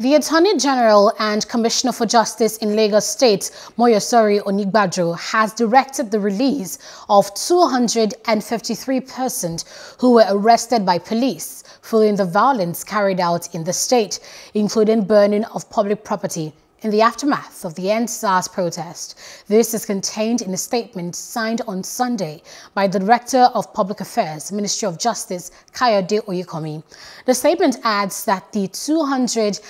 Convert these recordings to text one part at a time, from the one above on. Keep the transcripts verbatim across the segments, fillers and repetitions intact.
The Attorney General and Commissioner for Justice in Lagos State, Moyosori Onigbajo, has directed the release of two hundred fifty-three persons who were arrested by police following the violence carried out in the state, including burning of public property in the aftermath of the End SARS protest. This is contained in a statement signed on Sunday by the Director of Public Affairs, Ministry of Justice, Kayode Oyekanmi. The statement adds that the two hundred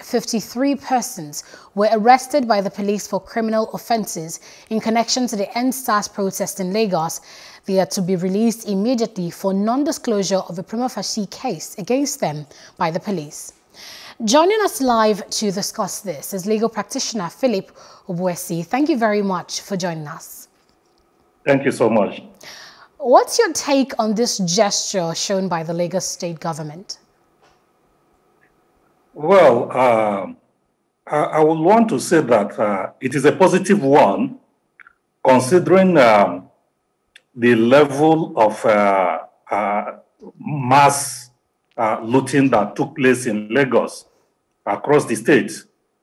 fifty-three persons were arrested by the police for criminal offences in connection to the End SARS protest in Lagos. They are to be released immediately for non-disclosure of a prima facie case against them by the police. Joining us live to discuss this is legal practitioner Philip Obuesi. Thank you very much for joining us. Thank you so much. What's your take on this gesture shown by the Lagos state government? Well, uh, I, I would want to say that uh, it is a positive one, considering um, the level of uh, uh, mass Uh, looting that took place in Lagos across the state.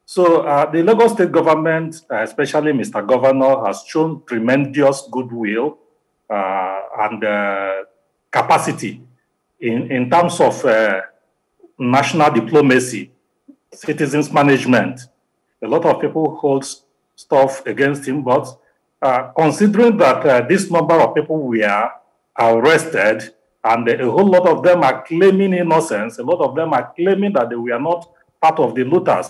So uh, the Lagos state government, especially Mister Governor, has shown tremendous goodwill uh, and uh, capacity in, in terms of uh, national diplomacy, citizens management. A lot of people hold stuff against him, but uh, considering that uh, this number of people were arrested, and a whole lot of them are claiming innocence. A lot of them are claiming that they were not part of the looters.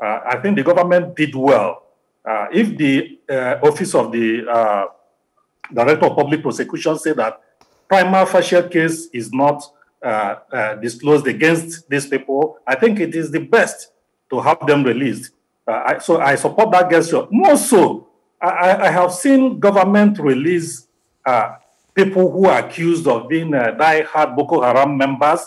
Uh, I think the government did well. Uh, if the uh, office of the uh, Director of Public Prosecution said that prima facie case is not uh, uh, disclosed against these people, I think it is the best to have them released. Uh, I, so I support that gesture. More so, I, I have seen government release uh, people who are accused of being uh, die-hard Boko Haram members.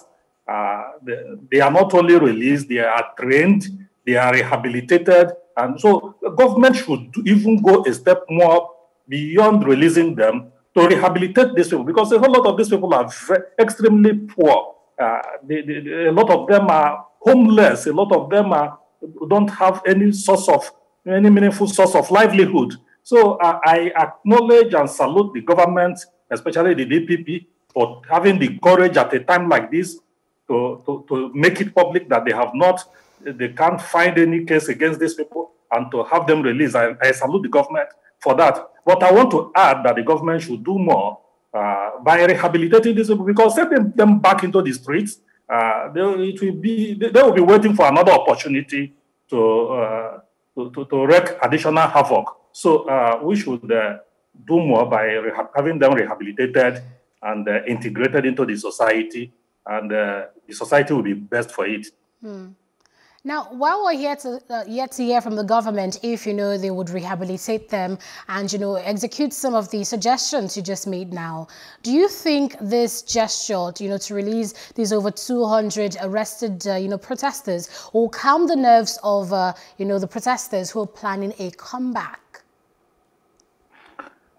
Uh, they, they are not only released, they are trained, they are rehabilitated. And so the government should even go a step more beyond releasing them to rehabilitate these people, because a whole lot of these people are extremely poor. Uh, they, they, a lot of them are homeless. A lot of them are, don't have any source of, any meaningful source of livelihood. So uh, I acknowledge and salute the government, especially the D P P, for having the courage at a time like this to, to, to make it public that they have not, they can't find any case against these people and to have them released. I, I salute the government for that. But I want to add that the government should do more uh, by rehabilitating these people, because sending them back into the streets, uh, they, it will be, they will be waiting for another opportunity to, uh, to, to, to wreak additional havoc. So uh, we should uh, do more by having them rehabilitated and uh, integrated into the society, and uh, the society will be best for it. Mm. Now, while we're here to, uh, yet to hear from the government, if, you know, they would rehabilitate them and, you know, execute some of the suggestions you just made now, do you think this gesture, you know, to release these over two hundred arrested, uh, you know, protesters will calm the nerves of, uh, you know, the protesters who are planning a comeback?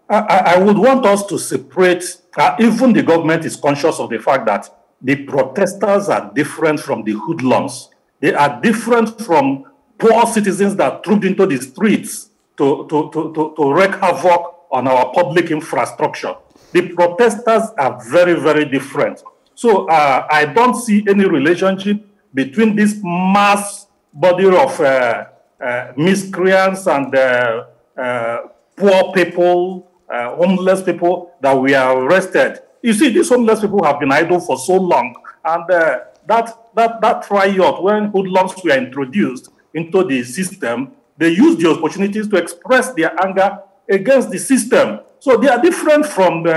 I, I would want us to separate, uh, even the government is conscious of the fact that the protesters are different from the hoodlums. They are different from poor citizens that trooped into the streets to, to, to, to, to wreak havoc on our public infrastructure. The protesters are very, very different. So uh, I don't see any relationship between this mass body of uh, uh, miscreants and uh, uh, poor people, Uh, homeless people that we are arrested. You see, these homeless people have been idle for so long, and uh, that that that riot, when hoodlums were introduced into the system, they used the opportunities to express their anger against the system. So they are different from the.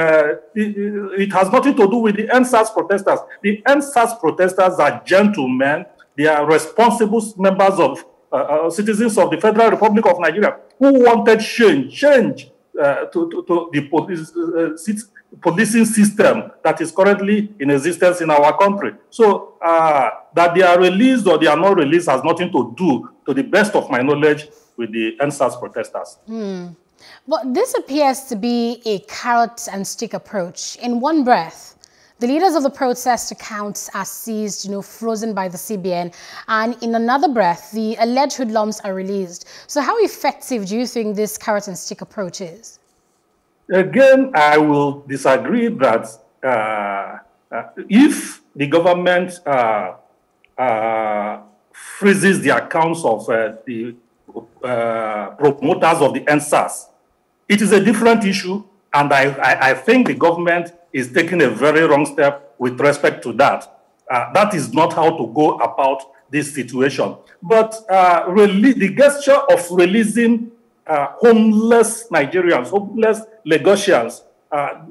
It, it has nothing to do with the End SARS protesters. The End SARS protesters are gentlemen. They are responsible members of uh, uh, citizens of the Federal Republic of Nigeria who wanted change. Change. Uh, to, to, to the police, uh, policing system that is currently in existence in our country. So uh, that they are released or they are not released has nothing to do, to the best of my knowledge, with the End SARS protesters. Mm. But this appears to be a carrot and stick approach. In one breath, The leaders of the protest accounts are seized, you know, frozen by the C B N, and in another breath, the alleged hoodlums are released. So how effective do you think this carrot and stick approach is? Again, I will disagree that uh, uh, if the government uh, uh, freezes the accounts of uh, the uh, promoters of the End SARS, it is a different issue, and I, I, I think the government is taking a very wrong step with respect to that. Uh, that is not how to go about this situation. But uh, really, the gesture of releasing uh, homeless Nigerians, homeless Lagosians, uh,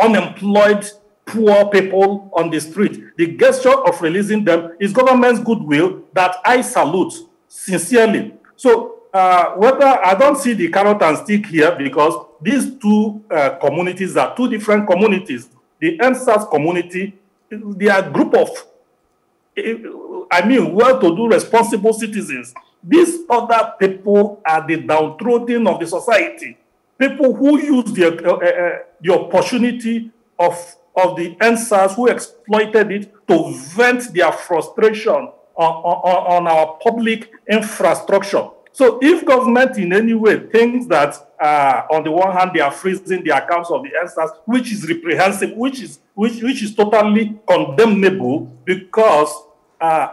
unemployed poor people on the street, the gesture of releasing them is government's goodwill that I salute sincerely. So Uh, whether I don't see the carrot and stick here, because these two uh, communities are two different communities. The End SARS community, they are a group of, I mean, well-to-do, responsible citizens. These other people are the downtrodden of the society, people who use the, uh, uh, the opportunity of, of the End SARS, who exploited it to vent their frustration on, on, on our public infrastructure. So if government in any way thinks that uh, on the one hand they are freezing the accounts of the End SARS, which is reprehensible, which is which which is totally condemnable, because uh,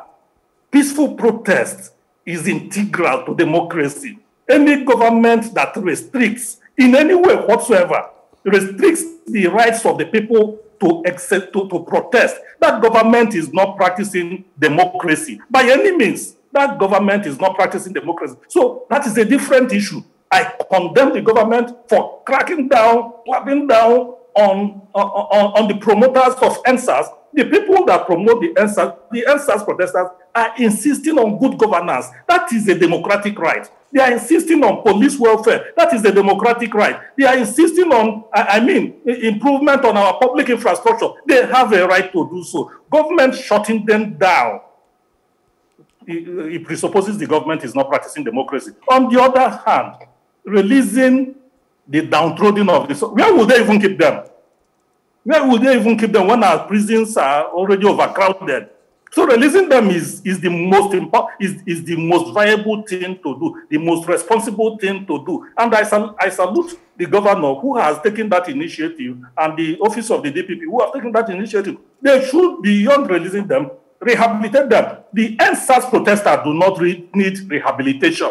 peaceful protest is integral to democracy. Any government that restricts in any way whatsoever restricts the rights of the people to accept, to, to protest, that government is not practicing democracy by any means. That government is not practicing democracy. So that is a different issue. I condemn the government for cracking down, clapping down on, on, on the promoters of End SARS. The people that promote the End SARS, the End SARS protesters, are insisting on good governance. That is a democratic right. They are insisting on police welfare. That is a democratic right. They are insisting on, I mean, improvement on our public infrastructure. They have a right to do so. Government shutting them down, it presupposes the government is not practicing democracy. On the other hand, releasing the downtrodden of this, where would they even keep them? Where would they even keep them when our prisons are already overcrowded? So releasing them is, is, the most is, is the most viable thing to do, the most responsible thing to do. And I, sal I salute the governor who has taken that initiative, and the office of the D P P who have taken that initiative. They should, beyond releasing them, rehabilitate them. The End SARS protesters do not re need rehabilitation.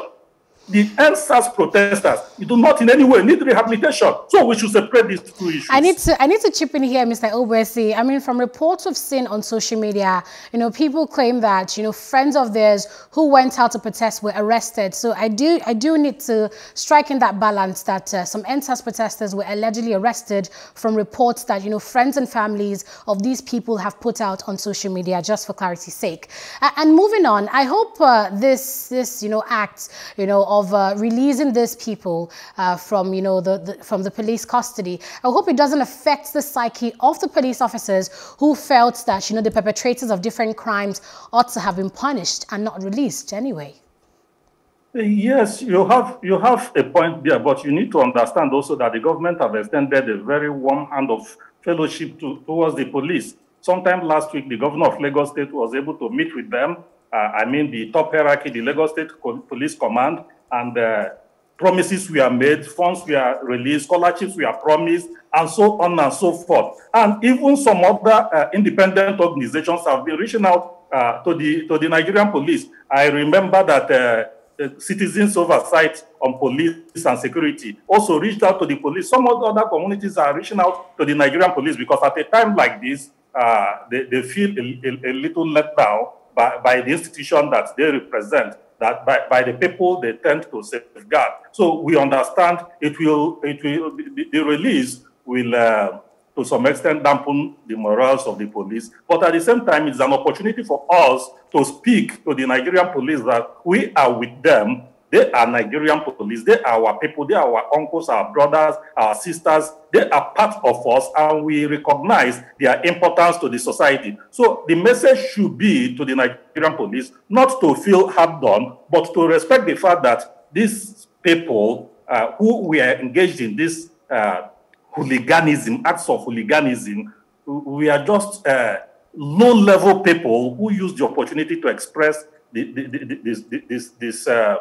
The End SARS protesters do not in any way need rehabilitation. So we should separate these two issues. I need to I need to chip in here, Mister Obuesi. I mean, from reports of sin on social media, you know, people claim that, you know, friends of theirs who went out to protest were arrested. So I do I do need to strike in that balance that uh, some End SARS protesters were allegedly arrested from reports that, you know, friends and families of these people have put out on social media, just for clarity's sake. Uh, and moving on, I hope uh, this this you know act, you know, of uh, releasing these people uh, from, you know, the, the from the police custody, I hope it doesn't affect the psyche of the police officers who felt that, you know, the perpetrators of different crimes ought to have been punished and not released anyway. Yes, you have you have a point there, but you need to understand also that the government have extended a very warm hand of fellowship to, towards the police. Sometime last week, the governor of Lagos State was able to meet with them. Uh, I mean, the top hierarchy, the Lagos State Police Command. And uh, promises were made, funds were released, scholarships were promised, and so on and so forth. And even some other uh, independent organizations have been reaching out uh, to, the, to the Nigerian police. I remember that uh, the Citizens Oversight on Police and Security also reached out to the police. Some other communities are reaching out to the Nigerian police, because at a time like this, uh, they, they feel a, a, a little let down by, by the institution that they represent, that by, by the people they tend to safeguard. So we understand it will, it will the, the release will, uh, to some extent, dampen the morals of the police. But at the same time, it's an opportunity for us to speak to the Nigerian police that we are with them. They are Nigerian police. They are our people. They are our uncles, our brothers, our sisters. They are part of us, and we recognize their importance to the society. So the message should be to the Nigerian police not to feel hard done, but to respect the fact that these people uh, who were engaged in this uh, hooliganism, acts of hooliganism, we are just uh, low-level people who use the opportunity to express the, the, the, this, this, this uh,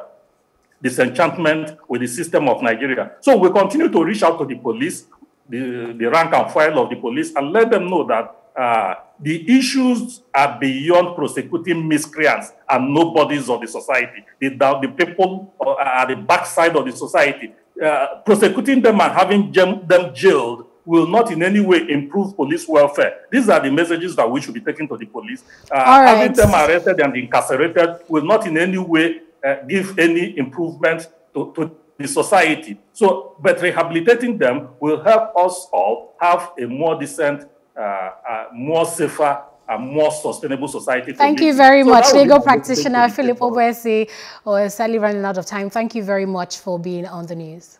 disenchantment with the system of Nigeria. So we continue to reach out to the police, the, the rank and file of the police, and let them know that uh, the issues are beyond prosecuting miscreants and nobodies of the society. The, the people are the backside of the society. Uh, prosecuting them and having them jailed will not in any way improve police welfare. These are the messages that we should be taking to the police. Uh, right. Having them arrested and incarcerated will not in any way uh, give any improvement to, to the society. So, but rehabilitating them will help us all have a more decent, uh, uh, more safer, a more sustainable society. Thank you very so much, legal practitioner Philip Obuesi. We're sadly running out of time. Thank you very much for being on the news.